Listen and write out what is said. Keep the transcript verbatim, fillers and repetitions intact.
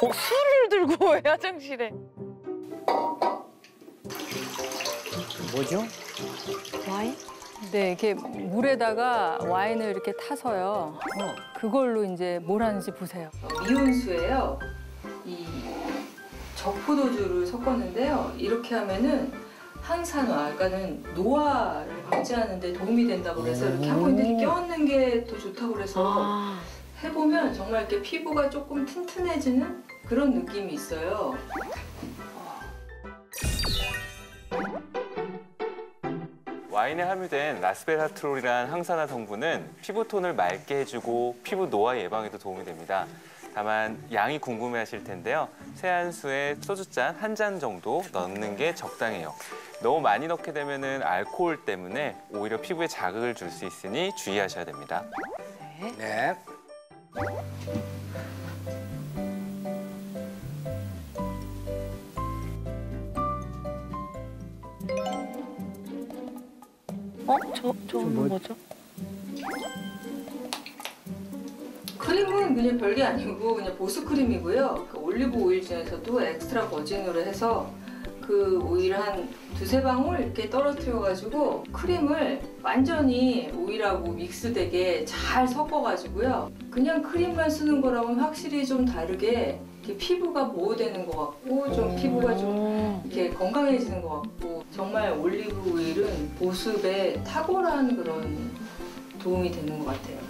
어, 술을 들고 왜 화장실에? 뭐죠? 와인? 네, 이렇게 물에다가 와인을 이렇게 타서요. 어. 그걸로 이제 뭘 하는지 보세요. 미온수예요. 이 적포도주를 섞었는데요. 이렇게 하면은 항산화, 그러니까는 노화를 방지하는 데 도움이 된다고 해서 이렇게 하고 있는데 껴안는 게 또 좋다고 해서 아. 해보면 정말 이렇게 피부가 조금 튼튼해지는 그런 느낌이 있어요. 와인에 함유된 라스베라트롤이란 항산화 성분은 피부톤을 맑게 해주고 피부 노화 예방에도 도움이 됩니다. 다만 양이 궁금해하실 텐데요. 세안수에 소주잔 한 잔 정도 넣는 게 적당해요. 너무 많이 넣게 되면 알코올 때문에 오히려 피부에 자극을 줄 수 있으니 주의하셔야 됩니다. 네. 네. 어? 저, 저건 뭐... 뭐죠? 크림은 그냥 별게 아니고 그냥 보습크림이고요. 그 올리브 오일 중에서도 엑스트라 버진으로 해서 그 오일을 한 두세 방울 이렇게 떨어뜨려가지고 크림을 완전히 오일하고 믹스되게 잘 섞어가지고요. 그냥 크림만 쓰는 거랑은 확실히 좀 다르게 이렇게 피부가 보호되는 것 같고 좀 피부가 좀 이렇게 건강해지는 것 같고 정말 올리브 오일은 보습에 탁월한 그런 도움이 되는 것 같아요.